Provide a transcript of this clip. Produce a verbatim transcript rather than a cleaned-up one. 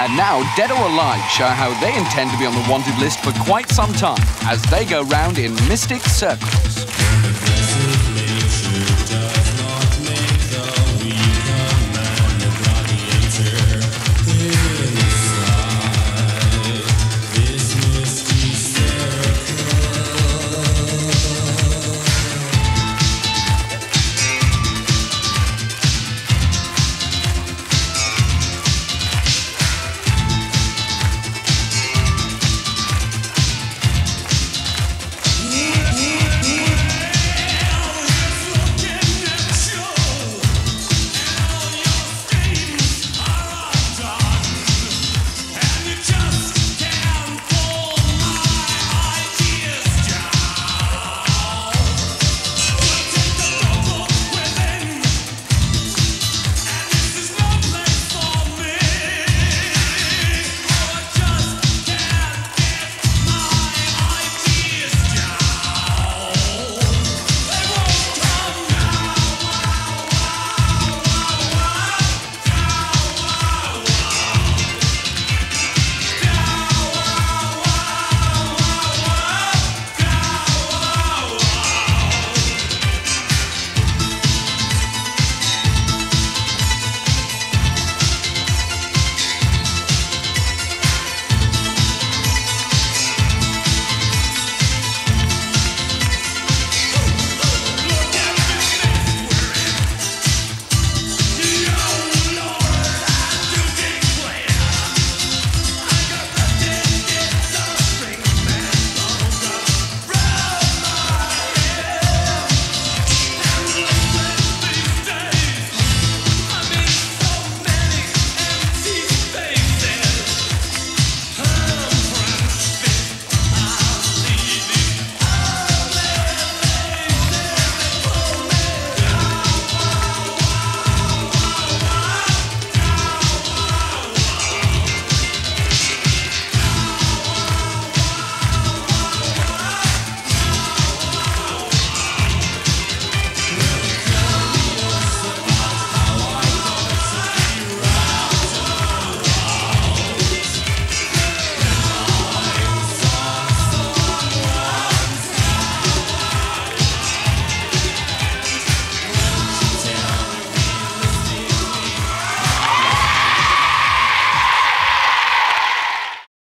And now Dead or Alive show how they intend to be on the wanted list for quite some time as they go round in Mystic Circles.